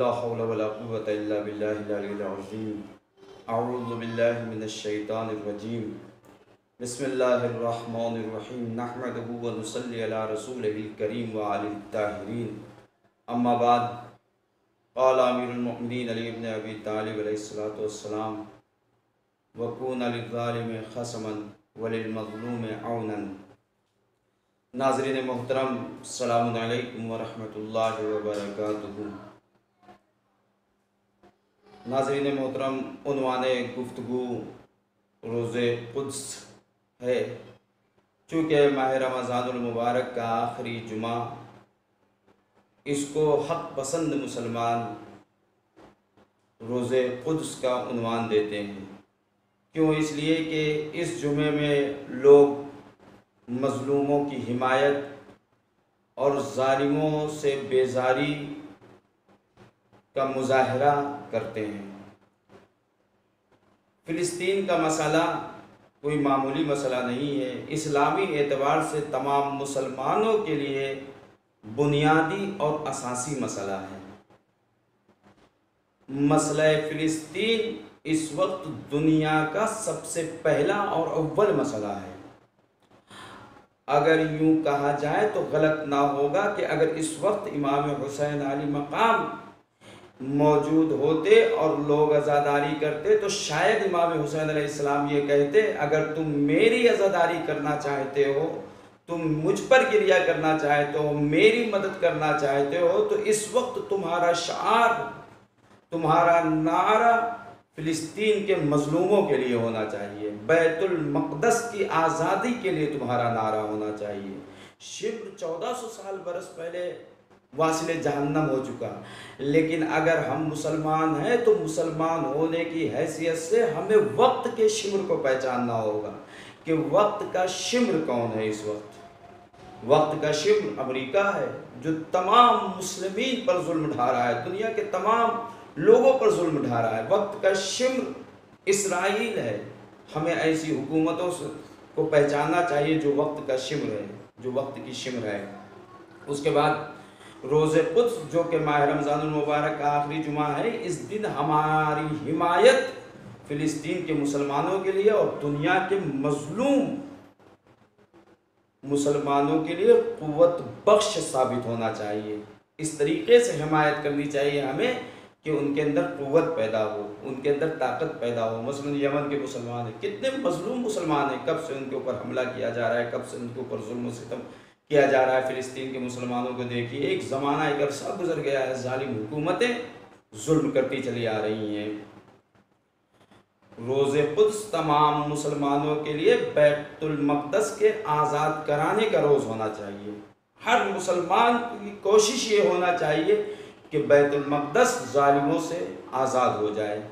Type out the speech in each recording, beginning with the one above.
ला हौल वला कुव्वत इल्ला बिल्लाहिल अलिय्यिल अज़ीम। अऊज़ु बिल्लाहि मिनश शैतानिर रजीम। बिस्मिल्लाहिर रहमानिर रहीम। नहमदुहु व नुसल्ली अला रसूलिहिल करीम व अलिल ताहिरीन। अम्मा बाद। क़ाल अमीरुल मुमिनीन अली इब्न अबी तालिब अलैहिस्सलातु वस्सलाम, वकून लिज़्ज़ालिमि खसमन वलिल मज़लूमि औनन। नाज़रीन मोहतरम, अस्सलामु अलैकुम व रहमतुल्लाहि व बरकातुहू। नाज़रीन मोहतरम, उन्वाने गुफ्तगू रोज़े क़ुद्स है। चूँकि माह रमज़ानुल मुबारक का आखिरी जुमा, इसको हक़ पसंद मुसलमान रोज़े क़ुद्स का उन्वान देते हैं। क्यों? इसलिए कि इस जुमे में लोग मज़लूमों की हिमायत और ज़ालिमों से बेज़ारी का मुजाहरा करते हैं। फ़िलिस्तीन का मसला कोई मामूली मसला नहीं है। इस्लामी एतबार से तमाम मुसलमानों के लिए बुनियादी और असासी मसला है। मसला फ़िलिस्तीन इस वक्त दुनिया का सबसे पहला और अव्वल मसला है। अगर यूँ कहा जाए तो गलत ना होगा कि अगर इस वक्त इमाम हुसैन अली मकाम मौजूद होते और लोग आज़ादारी करते तो शायद इमाम हुसैन अलैहिस्सलाम ये कहते, अगर तुम मेरी आज़ादारी करना चाहते हो, तुम मुझ पर गिरिया करना चाहते हो, मेरी मदद करना चाहते हो, तो इस वक्त तुम्हारा शार, तुम्हारा नारा फ़िलिस्तीन के मज़लूमों के लिए होना चाहिए। बैतुल मक़दस की आज़ादी के लिए तुम्हारा नारा होना चाहिए। शिब्र 1400 साल बरस पहले वासिले जहन्नम हो चुका, लेकिन अगर हम मुसलमान हैं तो मुसलमान होने की हैसियत से हमें वक्त के शिम्र को पहचानना होगा कि वक्त का शिम्र कौन है। इस वक्त वक्त का शिम्र अमेरिका है, जो तमाम मुसलमान पर जुल्म ढा रहा है, दुनिया के तमाम लोगों पर जुल्म ढा रहा है। वक्त का शिम्र इसराइल है। हमें ऐसी हुकूमतों को पहचानना चाहिए जो वक्त का शिम्र है, जो वक्त की शिम्र है। उसके बाद रोज़े क़ुद्स, जो कि माह रमज़ानुल मुबारक का आखिरी जुमा है, इस दिन हमारी हिमायत फ़िलिस्तीन के मुसलमानों के लिए और दुनिया के मज़लूम मुसलमानों के लिए क़ुव्वत बख्श साबित होना चाहिए। इस तरीके से हिमायत करनी चाहिए हमें कि उनके अंदर क़ुव्वत पैदा हो, उनके अंदर ताकत पैदा हो। मसलन यमन के मुसलमान हैं, कितने मज़लूम मुसलमान हैं। कब से उनके ऊपर हमला किया जा रहा है, कब से उनके ऊपर जुल्म सितम किया जा रहा है। फ़िलिस्तीन के मुसलमानों को देखिए, एक ज़माना, एक अरसा गुजर गया है, ज़ालिम हुकूमतें जुल्म करती चली आ रही हैं। रोज़े क़ुद्स तमाम मुसलमानों के लिए बैतुल मक़दस के आज़ाद कराने का रोज़ होना चाहिए। हर मुसलमान की कोशिश ये होना चाहिए कि बैतुल मक़दस ज़ालिमों से आज़ाद हो जाए।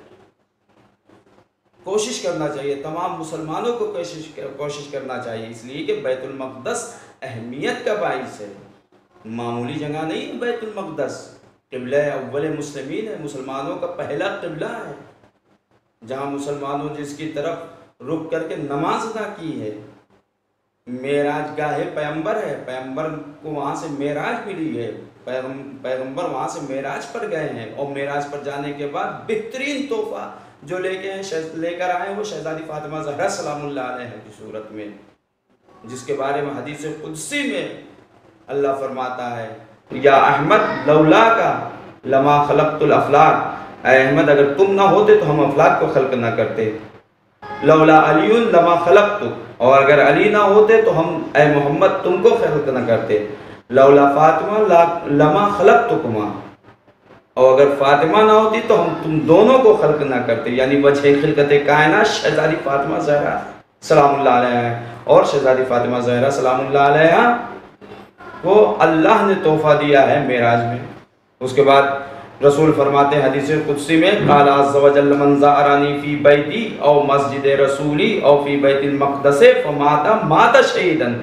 कोशिश करना चाहिए, तमाम मुसलमानों को कोशिश करना चाहिए, इसलिए कि बैतुल मक़दस अहमियत का बाइस है। मामूली जगह नहीं है बैतुल मक़दस, क़िबला अव्वल मुस्लिमीन है, मुसलमानों का पहला क़िबला है, जहाँ मुसलमानों जिसकी तरफ रुक करके नमाज अदा की है। मेराज गाहे पैगम्बर है, पैगम्बर को वहाँ से मेराज मिली है, पैगम्बर वहाँ से मेराज पर गए हैं और मेराज पर जाने के बाद बेहतरीन तोहफा जो लेकर आए वो शहज़ादी फ़ातिमा ज़हरा सलामुल्लाह अलैहा की सूरत में, जिसके बारे में हदीस क़ुदसी में अल्लाह फरमाता है, या अहमद लौला का लमा खलक़्तुल अफ़लाक, अहमद अगर तुम ना होते तो हम अफलाक को खल्क ना करते। लौला अलीयुन लमा खलक़्तुक, और अगर अली ना होते तो हम ए मोहम्मद तुमको खल्क ना करते। लौला फ़ातिमा लमा खलक़्तुकुमा, और अगर फ़ातिमा ना होती तो हम तुम दोनों को खल्क ना करते। यानी वजह खिलकत कायनात शहज़ादी फ़ातिमा ज़हरा सलामुल्लाह अलैहा और शहज़ादी फ़ातिमा ज़हरा सलामुल्लाह अलैहा को अल्लाह ने तोहफ़ा दिया है मेराज में। उसके बाद रसूल फरमाते हैं हदीस क़ुदसी में, क़ाल अज़्ज़ा व जल्ल मन ज़ाअरनी फ़ी बैती औ मस्जिद रसूली औ फ़ी बैतिल मक़दस फ़माता माता शहीदन।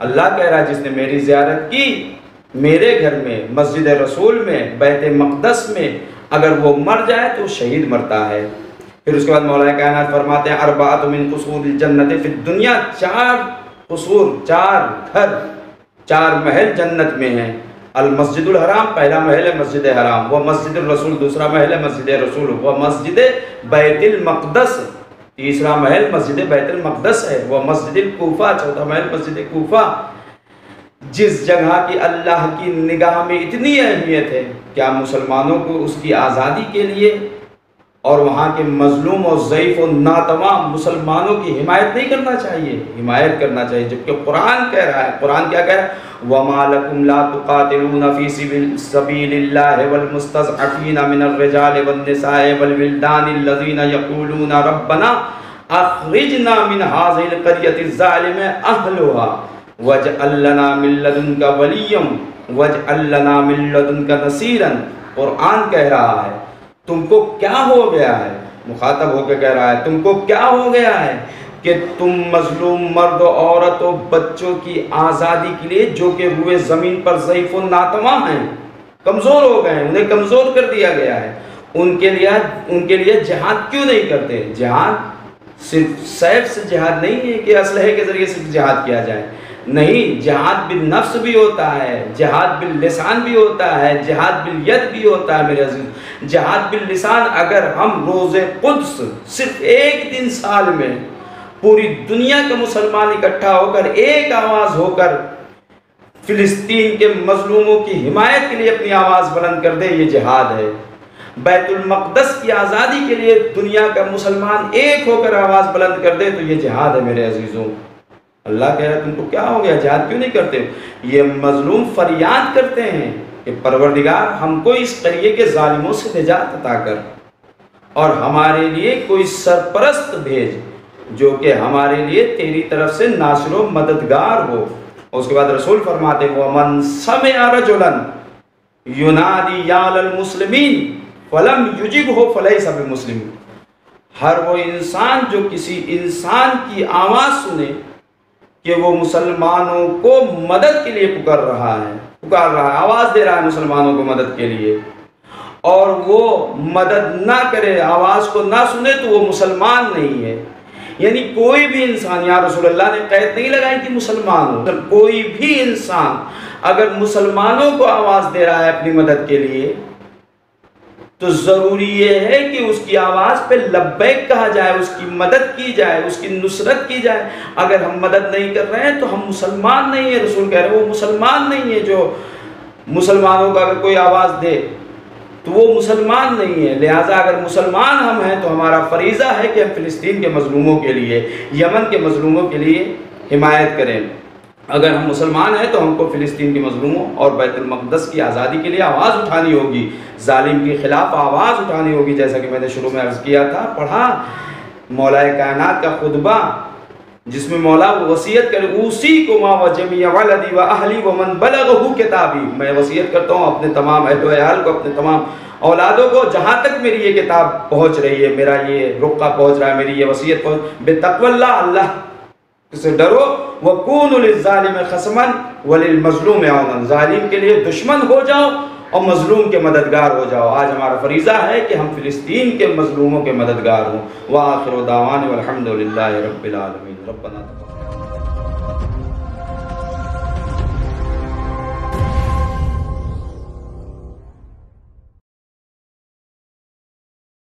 अल्लाह कह रहा है, जिसने मेरी ज़ियारत की मेरे घर में, मस्जिद रसूल में, बैत मक़दस में, अगर वो मर जाए तो शहीद मरता है। फिर उसके बाद मौलाए कायनात फरमाते हैं, अरबात मिन कुसूरिल जन्नत फिद दुनिया, चार कुसूर, चार घर, चार महल जन्नत में हैं। अल मस्जिदुल हराम पहला महल है मस्जिद हराम, वह मस्जिद रसूल दूसरा महल है मस्जिद रसूल, वह मस्जिद बैतुल मक़दस तीसरा महल मस्जिद बैतुल मक़दस है, वह मस्जिद कूफा चौथा महल मस्जिद कूफा। जिस जगह की अल्लाह की निगाह में इतनी अहमियत है, क्या मुसलमानों को उसकी आज़ादी के लिए और वहाँ के मजलूम और ज़ईफ़ और नातमाम मुसलमानों की हिमायत नहीं करना चाहिए? हिमायत करना चाहिए, जबकि कुरान कह रहा है, कुरान क्या कह रहा है? वमा लकुम ला तुकातिलूना फी सबीलिल्लाहि वल मुस्तज़अफ़ीना मिनर रिजालि वन निसाइ वल विल्दानि लज़ीना यक़ूलूना रब्बना अख़रिजना मिन हाज़िहिल क़र्यति ज़ालिमि अहलुहा वजअल लना मिन लदुनका वलिय्यन वजअल लना मिन लदुनका नसीरन। कुरान कह रहा है तुमको क्या हो गया है, मुखातब होकर कह रहा है तुमको क्या हो गया है कि तुम मजलूम मर्द औरत और बच्चों की आज़ादी के लिए जो के हुए ज़मीन पर ज़ईफ़ और नातवा हैं, कमज़ोर हो गए हैं, उन्हें कमज़ोर कर दिया गया है, उनके लिए जिहाद क्यों नहीं करते? जिहाद सिर्फ सैफ से जिहाद नहीं है कि असलहे के ज़रिए सिर्फ जिहाद किया जाए, नहीं, जहाद बिल नफ्स भी होता है, जहाद बिल लिसान भी होता है, जहाद बिल यद भी होता है। मेरे अजीज, जहाद बिल लिसान अगर हम रोज़े कुद्स सिर्फ एक दिन साल में पूरी दुनिया के मुसलमान इकट्ठा होकर एक आवाज़ होकर फ़िलिस्तीन के मजलूमों की हिमायत के लिए अपनी आवाज़ बुलंद कर दे, ये जिहाद है। बैतुल मक़दस की आज़ादी के लिए दुनिया का मुसलमान एक होकर आवाज़ बुलंद कर दे तो ये जिहाद है। मेरे अजीज़ों, अल्लाह कह रहा है तुमको क्या हो गया, जिहाद क्यों नहीं करते? ये मजलूम फरियाद करते हैं कि परवरदिगार हमको इस करिए के जालिमों से निजात अता कर और हमारे लिए कोई सरपरस्त भेज जो कि हमारे लिए तेरी तरफ से नासिर व मददगार हो। और उसके बाद रसूल फरमाते हैं वमन समिअ रजुलन युनादी या अल मुस्लिमीन फलम युजिबहु फलैसा बिमुस्लिम। हर वो इंसान जो किसी इंसान की आवाज़ सुने कि वो मुसलमानों को मदद के लिए पुकार रहा है, आवाज़ दे रहा है मुसलमानों को मदद के लिए, और वो मदद ना करे, आवाज़ को ना सुने, तो वो मुसलमान नहीं है। यानी कोई भी इंसान, या रसूल अल्लाह ने कैद नहीं लगाई कि मुसलमान हो, तो कोई भी इंसान अगर मुसलमानों को आवाज़ दे रहा है अपनी मदद के लिए तो ज़रूरी ये है कि उसकी आवाज़ पे लब्बैक कहा जाए, उसकी मदद की जाए, उसकी नुसरत की जाए। अगर हम मदद नहीं कर रहे हैं तो हम मुसलमान नहीं है। रसूल कह रहे हैं वो मुसलमान नहीं है, जो मुसलमानों का अगर कोई आवाज़ दे तो वो मुसलमान नहीं है। लिहाजा अगर मुसलमान हम हैं तो हमारा फरीज़ा है कि हम फ़िलिस्तीन के मजलूमों के लिए, यमन के मजलूमों के लिए हिमायत करें। अगर हम मुसलमान हैं तो हमको फ़िलिस्तीन के मजलूमों और बैतुल मक़दस की आज़ादी के लिए आवाज़ उठानी होगी, जालिम के ख़िलाफ़ आवाज़ उठानी होगी। जैसा कि मैंने शुरू में अर्ज़ किया था, पढ़ा मौलाए कायनात का खुतबा जिसमें मौला वसीयत करे, उसी को माँ व जमी वलदी व अहली व मन बलगहु किताबी, मैं वसीयत करता हूँ अपने तमाम अहल वयाल को, अपने तमाम औलादों को, जहाँ तक मेरी ये किताब पहुँच रही है, मेरा ये रुका पहुँच रहा है, मेरी ये वसीयत पहुँच, बेतकवल्ला अल्लाह से डरो, वकूनु लिज़्ज़ालिम खसमन वलिलमज़लूम औनन, ज़ालिम के लिए दुश्मन हो जाओ और मज़लूम के मददगार हो जाओ। आज हमारा फरीज़ा है कि हम फ़िलिस्तीन के मज़लूमों के मददगार हों। व आखिर दावाना अल्हम्दुलिल्लाहि रब्बिल आलमीन। रब्बना